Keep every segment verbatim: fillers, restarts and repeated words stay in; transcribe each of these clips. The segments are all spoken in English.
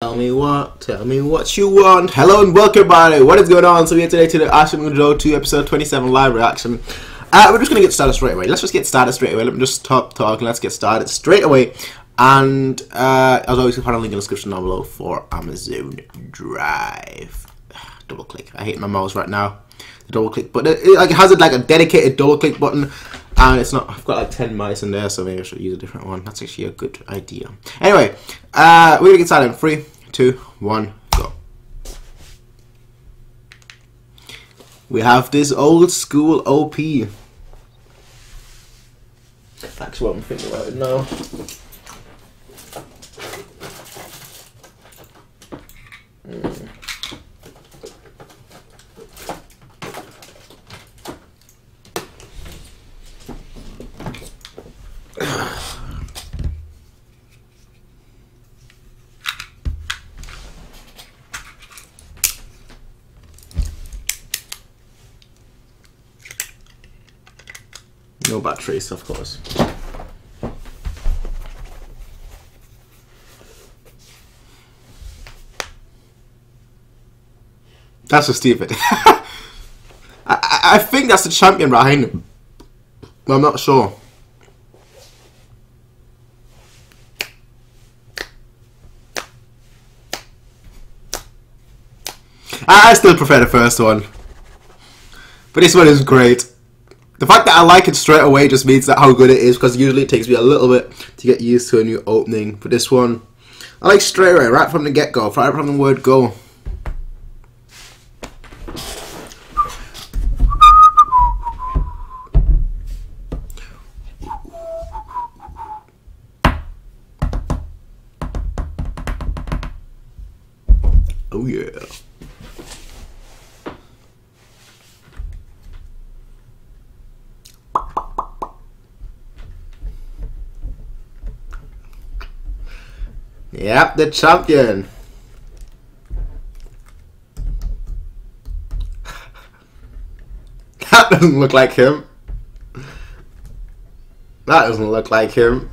Tell me what, tell me what you want. Hello and welcome everybody, what is going on? So we are today to the Ashita no Joe two episode twenty-seven live reaction. Uh, we're just going to get started straight away. Let's just get started straight away. Let me just stop talking. Let's get started straight away. And uh, as always, you can find a link in the description down below for Amazon Drive. Double click. I hate my mouse right now. The double click button. It, like, it has like a dedicated double click button. And it's not, I've got like ten mice in there, so maybe I should use a different one. That's actually a good idea. Anyway, uh, we're gonna get started in three, two, one, go. We have this old school O P. That's what I'm thinking about it now. Mm. No batteries, of course. That's so stupid. I, I, I think that's the champion behind him. I'm not sure. I, I still prefer the first one. But this one is great. The fact that I like it straight away just means that how good it is, because usually it takes me a little bit to get used to a new opening. But this one, I like straight away, right from the get-go, right from the word go. Oh yeah. Yep, the champion. That doesn't look like him. That doesn't look like him.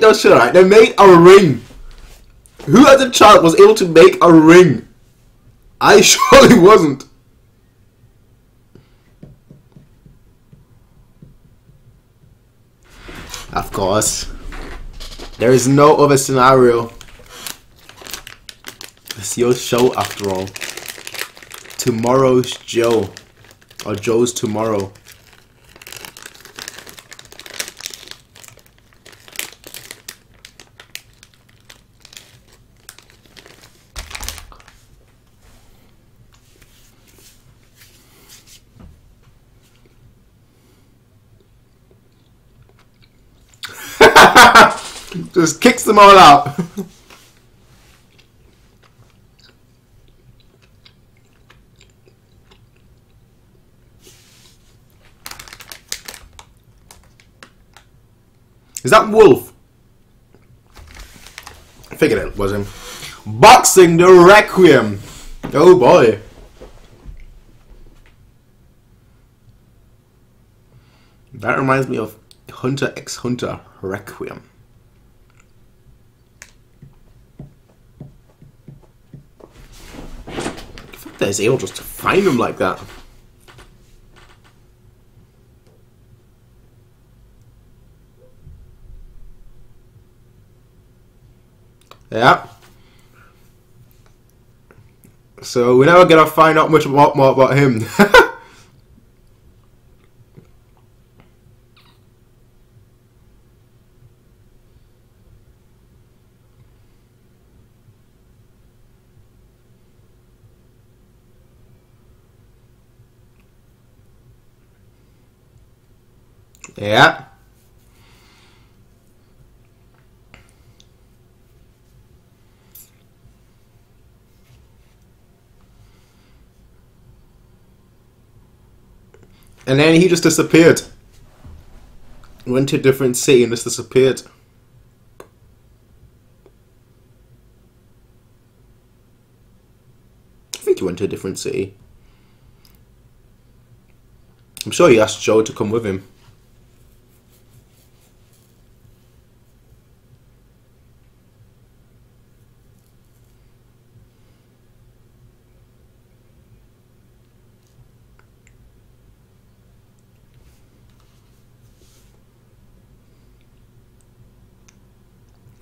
Those shit, right? They made a ring. Who as a child was able to make a ring? I surely wasn't. Of course. There is no other scenario. It's your show after all. Tomorrow's Joe. Or Joe's tomorrow. Just kicks them all out. Is that Wolf? I figured it was him. Boxing the Requiem. Oh boy. That reminds me of Hunter X Hunter Requiem. Is able just to find him like that. Yeah. So we're never gonna find out much more, more about him. Yeah. And then he just disappeared. Went to a different city and just disappeared. I think he went to a different city. I'm sure he asked Joe to come with him.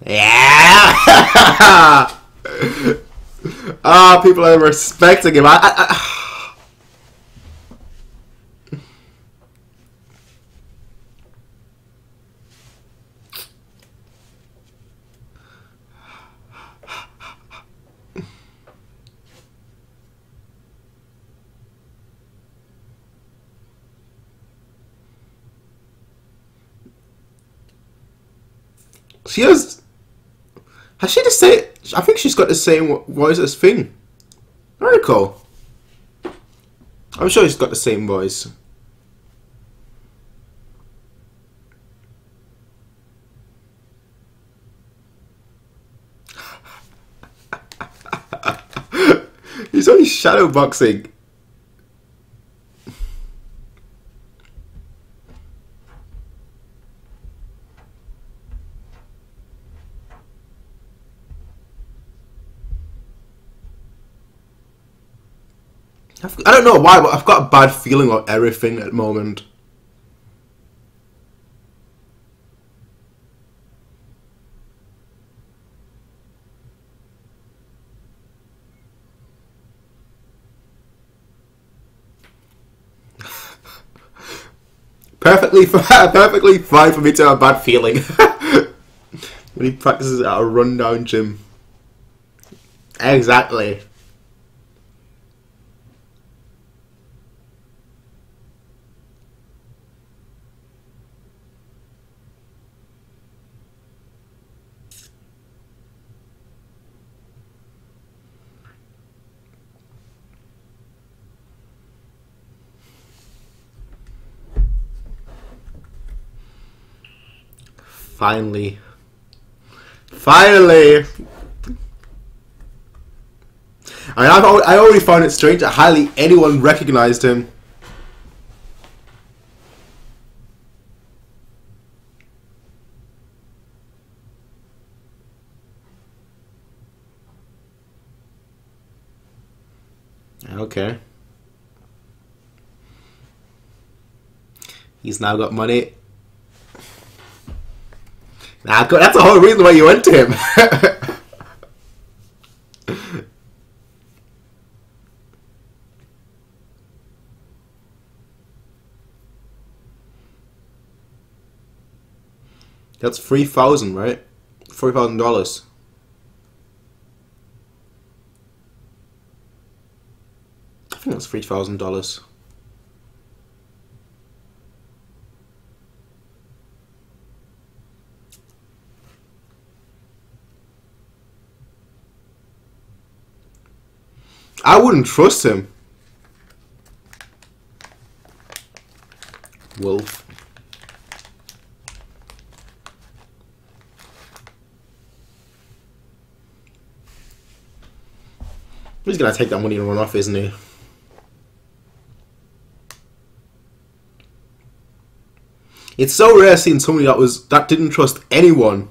Yeah! Ah, oh, people are respecting him. I, I, I... She is. Has she the same? I think she's got the same voice as Thing. Very cool. I'm sure she's got the same voice. He's only shadow boxing. I don't know why, but I've got a bad feeling of everything at the moment. perfectly, perfectly fine for me to have a bad feeling when he practices at a rundown gym. Exactly. Finally. Finally! I mean, I've al I already found it strange that hardly anyone recognized him. Okay. He's now got money. Nah, that's the whole reason why you went to him. That's three thousand, right? Three thousand dollars. I think that's three thousand dollars. I wouldn't trust him. Wolf. He's gonna take that money and run off, isn't he? It's so rare seeing somebody that was that didn't trust anyone.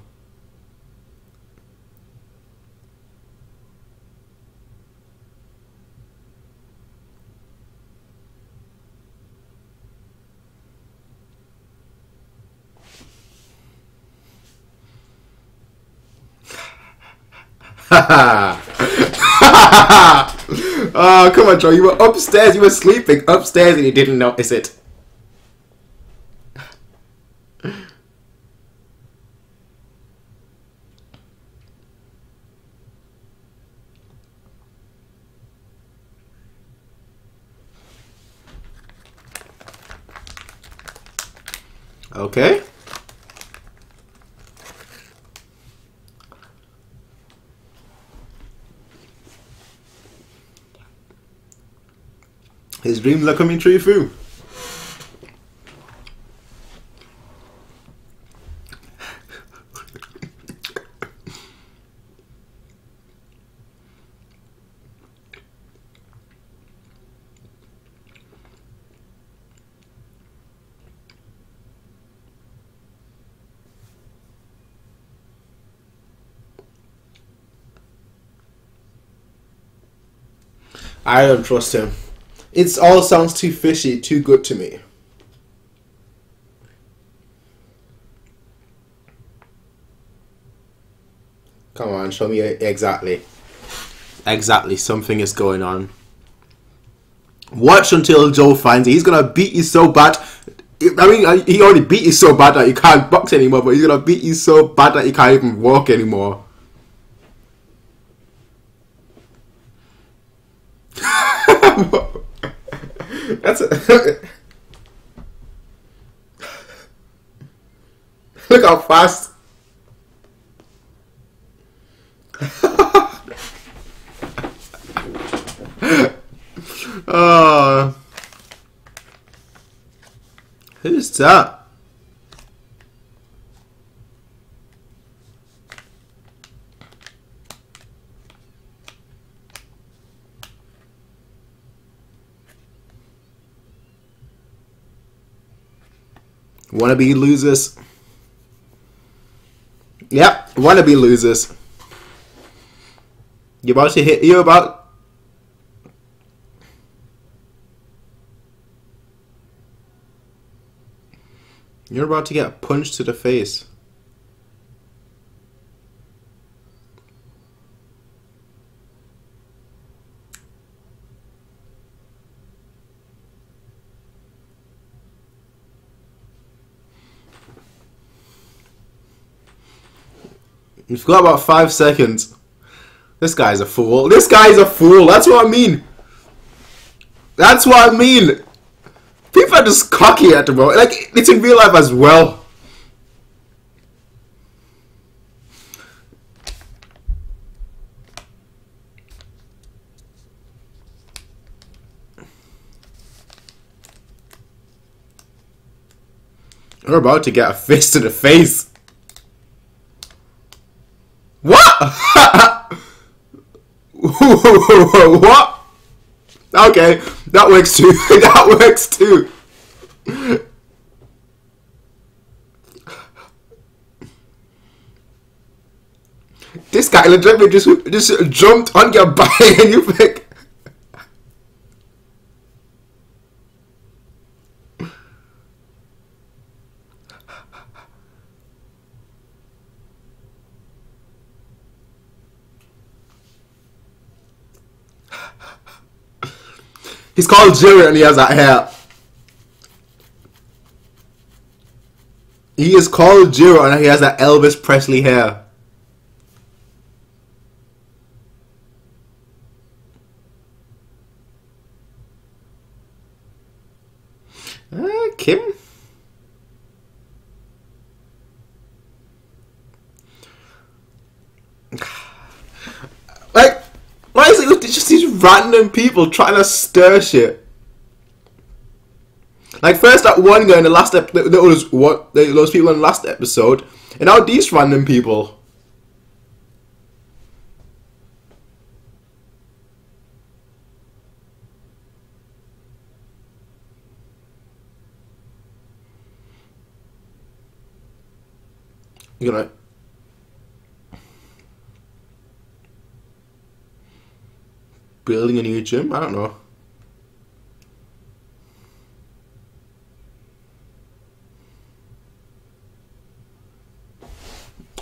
Oh, come on, Joe, you were upstairs, you were sleeping upstairs and you didn't notice it. Okay. His dreams are coming true, foo. I don't trust him. It all sounds too fishy, too good to me. Come on, show me exactly. Exactly, something is going on. Watch until Joe finds it. He's gonna beat you so bad. I mean, he already beat you so bad that you can't box anymore, but he's gonna beat you so bad that you can't even walk anymore. That's a look how fast. Uh, who's that? Wannabe losers. Yep, wannabe losers. You're about to hit. You're about. You're about to get punched to the face. You've got about five seconds. This guy's a fool. This guy's a fool. That's what I mean. That's what I mean. People are just cocky at the moment. Like, it's in real life as well. We're about to get a fist to the face. What? What? Okay, that works too. That works too. This guy legitimately just just jumped on your body, and you think. He's called Jiro and he has that hair. He is called Jiro and he has that Elvis Presley hair. Uh, Kim? Like, why is it just these random people trying to stir shit? Like first that one guy in the last episode, those what those people in the last episode, and now these random people. You know. Building a new gym? I don't know.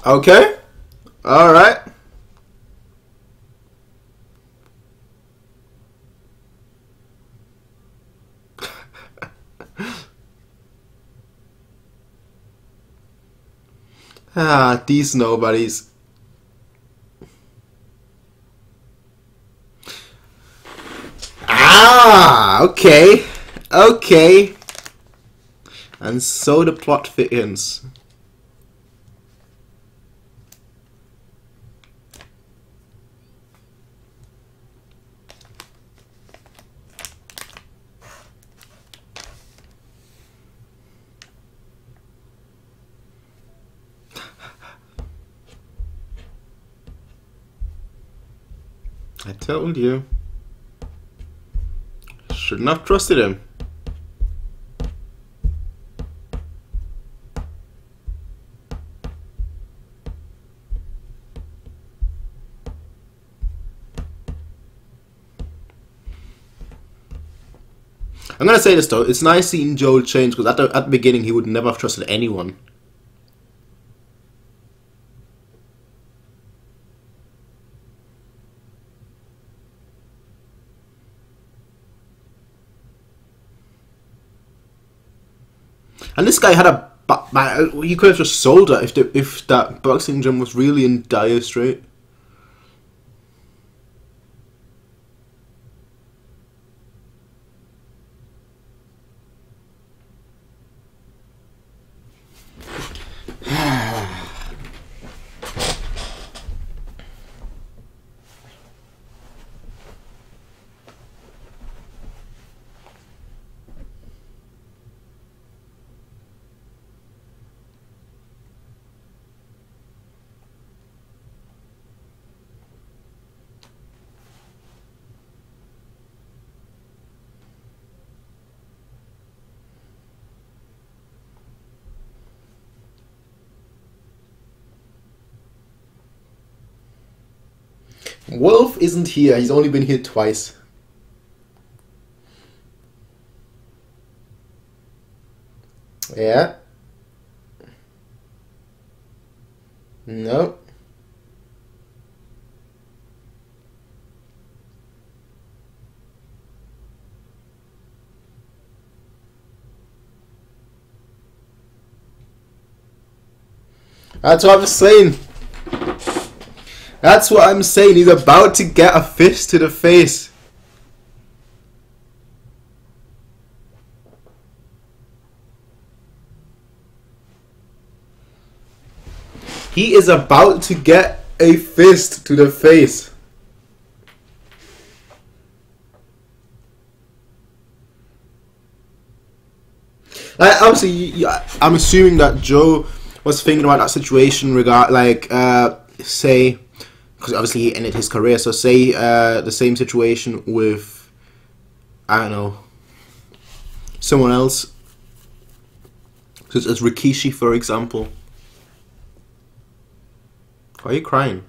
Okay. All right. Ah, these nobodies. Ah, okay, okay, and so the plot thickens. I told you. Shouldn't have trusted him. I'm gonna say this though, it's nice seeing Joel change, because at the, at the beginning he would never have trusted anyone. And this guy had a, you could have just sold it if the, if that boxing gym was really in dire strait. Wolf isn't here, he's only been here twice. Yeah. No. That's what I was saying. That's what I'm saying, he's about to get a fist to the face. He is about to get a fist to the face. Like, obviously, you, I'm assuming that Joe was thinking about that situation regard, like, uh, say... because obviously he ended his career, so say uh, the same situation with, I don't know, someone else, such as Rikishi, for example. Why are you crying?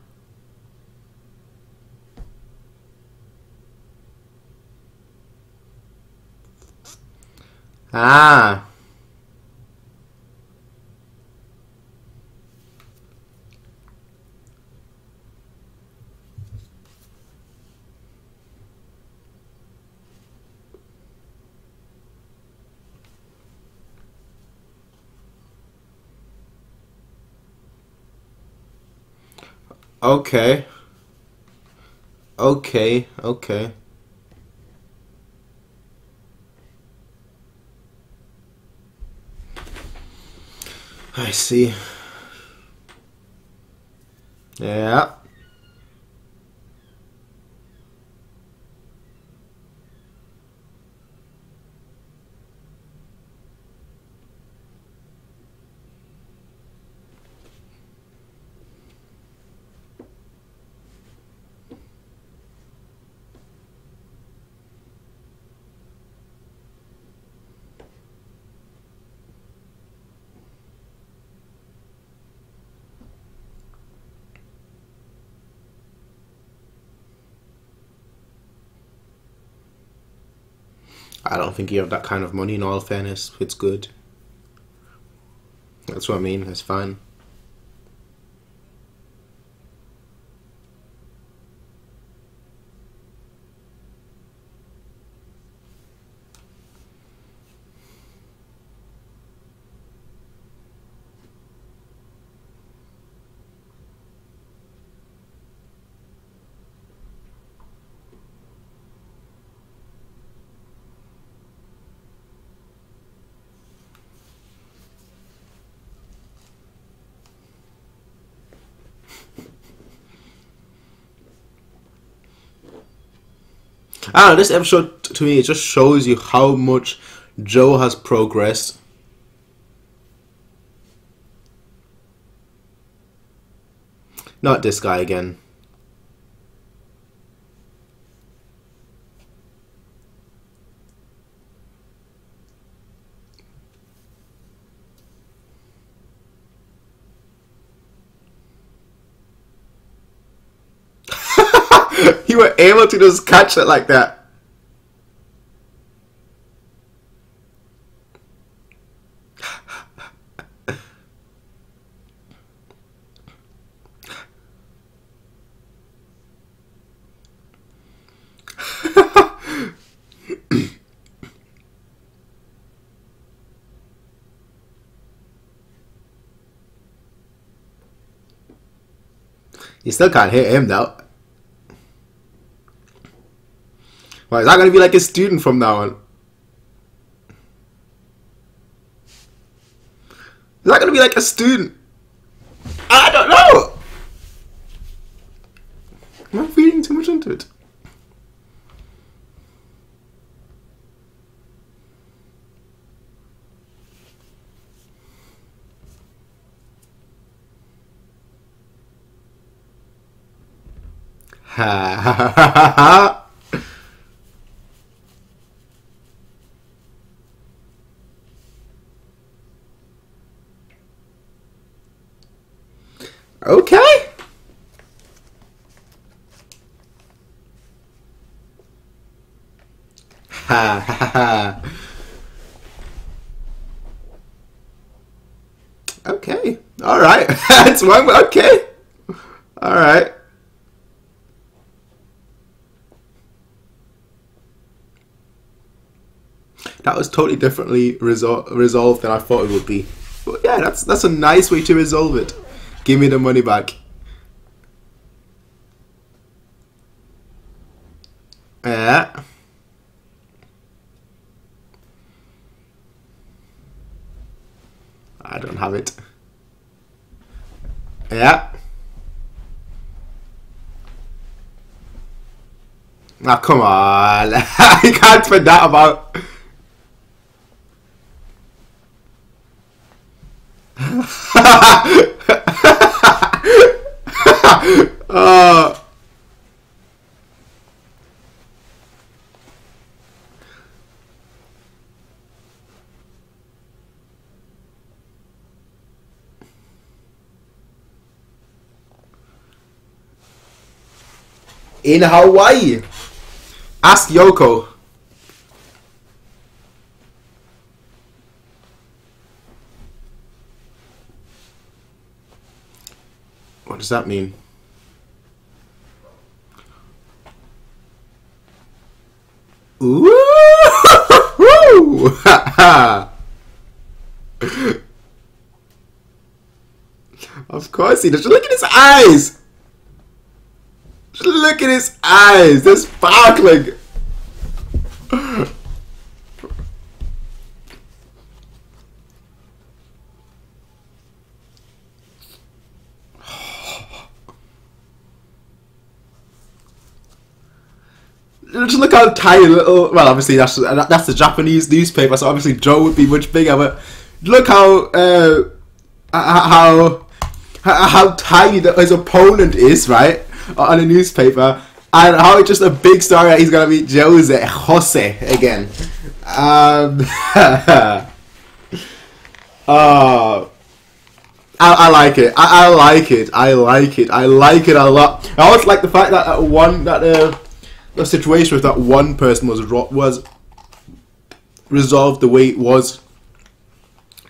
Ah. Okay. Okay, okay. I see. Yeah. I don't think you have that kind of money, in all fairness. It's good. That's what I mean, it's fine. I don't know, this episode to me, it just shows you how much Joe has progressed. Not this guy again. You were able to just catch it like that. You still can't hear him though. Well, is that gonna be like a student from now on? Is that gonna be like a student? I don't know! Am I reading too much into it? Ha ha ha ha ha! Okay. Ha ha ha. Okay. All right. It's one. Okay. All right. That was totally differently resol resolved than I thought it would be. But yeah, that's that's a nice way to resolve it. Give me the money back. Yeah. I don't have it. Yeah. Now, oh, come on. I can't put that about. uh, in Hawaii, ask Yoko. What does that mean? Ooh! Of course he does. Look at his eyes. Look at his eyes. They're sparkling. Just look how tiny little. Well, obviously that's that's the Japanese newspaper, so obviously Joe would be much bigger. But look how uh, how how tiny his opponent is, right, on a newspaper, and how it's just a big story that he's gonna meet Jose Jose again. Um, oh. I, I like it. I, I like it. I like it. I like it a lot. I also like the fact that, that one that. Uh, The situation with that one person was ro was resolved the way it was,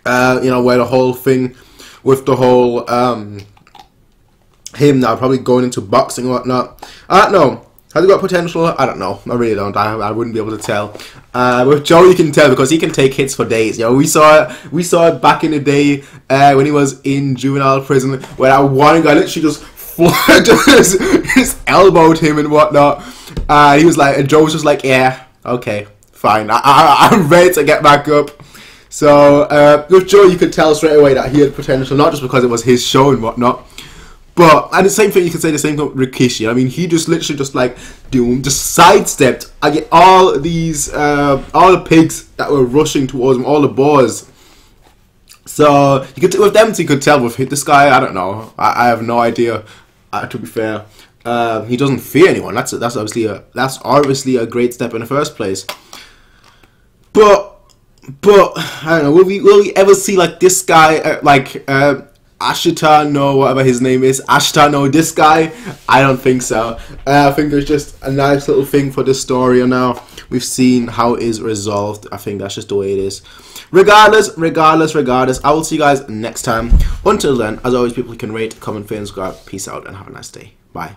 uh, you know, where the whole thing with the whole um, him now probably going into boxing and whatnot. I don't know. Has he got potential? I don't know. I really don't. I, I wouldn't be able to tell. Uh, with Joe, you can tell because he can take hits for days. You know, we saw it. We saw it back in the day uh, when he was in juvenile prison, where that one guy literally just. just, just elbowed him and whatnot. Uh, he was like, and Joe was just like, yeah, okay, fine. I, I, I'm ready to get back up. So uh, with Joe, you could tell straight away that he had potential, not just because it was his show and whatnot, but and the same thing you could say the same thing with Rikishi. I mean, he just literally just like doom, just sidestepped. I get all these, uh, all the pigs that were rushing towards him, all the boars. So you could with them, you could tell with this guy. I don't know. I, I have no idea. Uh, to be fair, um, he doesn't fear anyone. That's a, that's obviously a that's obviously a great step in the first place. But but I don't know. Will we will we ever see like this guy uh, like uh, Ashita no whatever his name is Ashita no this guy? I don't think so. Uh, I think there's just a nice little thing for this story. And now we've seen how it is resolved. I think that's just the way it is. Regardless, regardless, regardless, I will see you guys next time. Until then, as always, people can rate, comment, favorite, subscribe. Peace out and have a nice day. Bye.